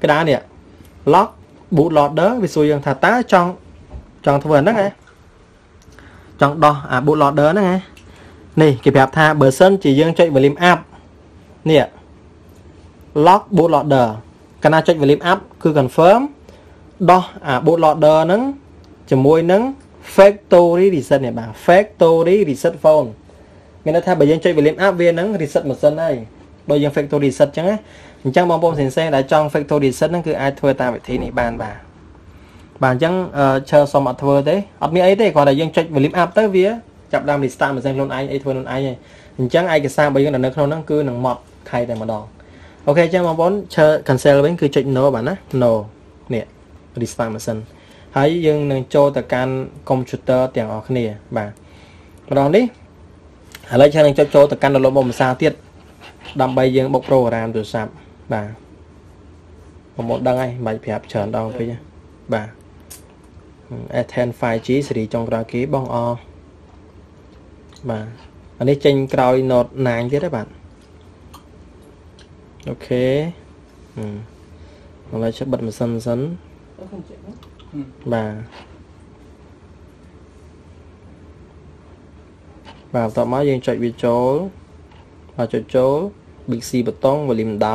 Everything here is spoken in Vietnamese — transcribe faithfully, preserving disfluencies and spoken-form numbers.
cái đá nè lót bụt lót đó vì xui rằng thà tá trong trong thua đó nghe trong đo à bụt lót đó nghe này kịp hẹp tha bờ sân chỉ dương chạy với lim áp nè lót bụt lót đó cái nào chạy với lim áp cứ confirm đo à bụt lót đó nứng chỉ môi nứng factory reset này bà factory reset phone người ta thay bởi dân chơi về liếm áp viên nắng reset một sân này bởi dân factory reset chẳng á chẳng bóng bóng xin xe đã trong factory reset nó cứ ai thua ta vậy thì này bàn bà bàn chẳng uh, chờ xong mà thua thế ập như ấy thế còn là dân chơi về liếm áp tới vía chập làm restart mà dân luôn ai ấy thua luôn ai này chẳng ai cái sao bởi dân là nó không nó cứ nặng mọt thay tại mà đòn ok chẳng bóng bóng chờ cancel bánh cứ chạy nó bạn á no nè restart một sân hãy dân nâng cho từ can computer tiền ở kia bà còn đi ở đây cho nên cho cho từ căn là một xa tiết đâm bay dương bọc pro làm từ sạp bà một đăng ai mày phải chờ đâu bây giờ bà Ethan five G sẽ đi trong ra ký bong o bà ở đây trên coi nốt nàng chứ đấy bạn ok hôm nay sẽ bật một sân sấn bà và tọa máy dân chạy về chỗ và chỗ chỗ bị xì bật tông và liềm đá